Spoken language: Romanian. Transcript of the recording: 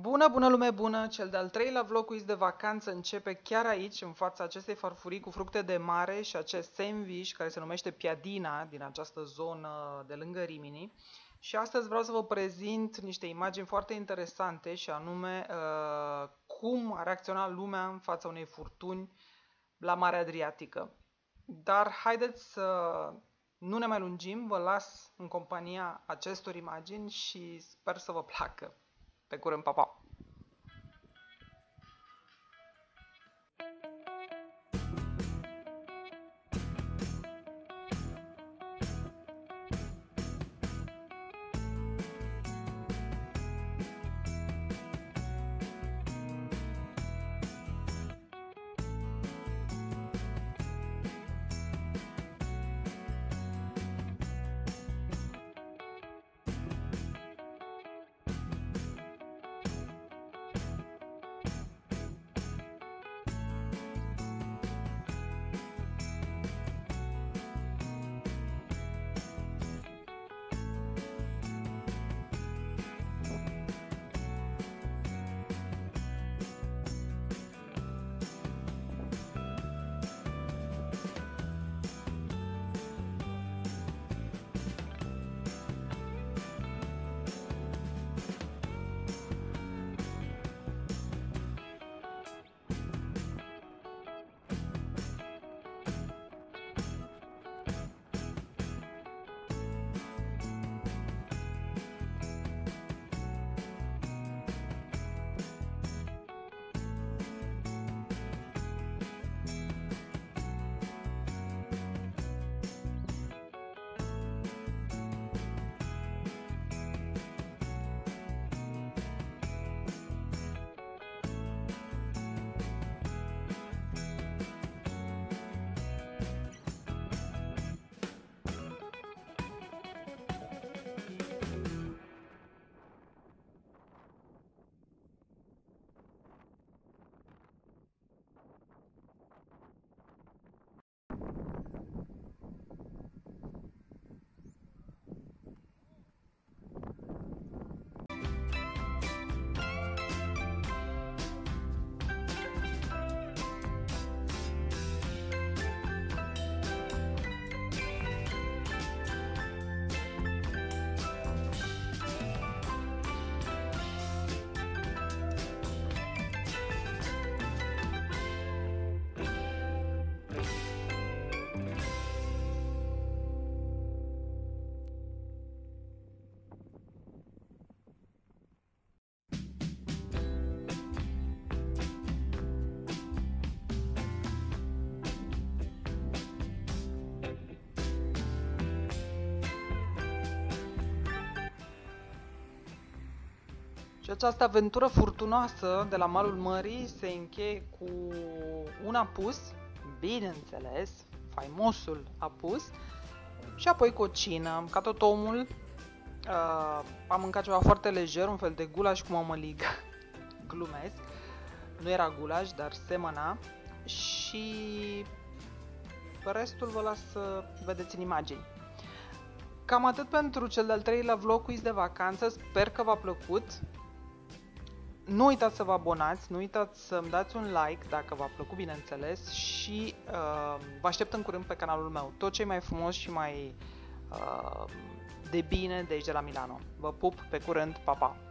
Bună, bună lume bună! Cel de-al treilea vlog quiz de vacanță începe chiar aici, în fața acestei farfurii cu fructe de mare și acest sandwich care se numește Piadina, din această zonă de lângă Rimini. Și astăzi vreau să vă prezint niște imagini foarte interesante și anume cum a reacționat lumea în fața unei furtuni la Marea Adriatică. Dar haideți să nu ne mai lungim, vă las în compania acestor imagini și sper să vă placă. Pe curând, pa, pa! Și această aventură furtunoasă de la malul mării se încheie cu un apus, bineînțeles, faimosul apus, și apoi cu o cină. Ca tot omul, am mâncat ceva foarte lejer, un fel de gulaș cu mămăligă, glumesc, nu era gulaș, dar semăna, și restul vă las să vedeți în imagini. Cam atât pentru cel de-al treilea vlog quiz de vacanță, sper că v-a plăcut. Nu uitați să vă abonați, nu uitați să-mi dați un like dacă v-a plăcut, bineînțeles, și vă aștept în curând pe canalul meu. Tot ce e mai frumos și mai de bine de aici de la Milano. Vă pup, pe curând, pa, pa!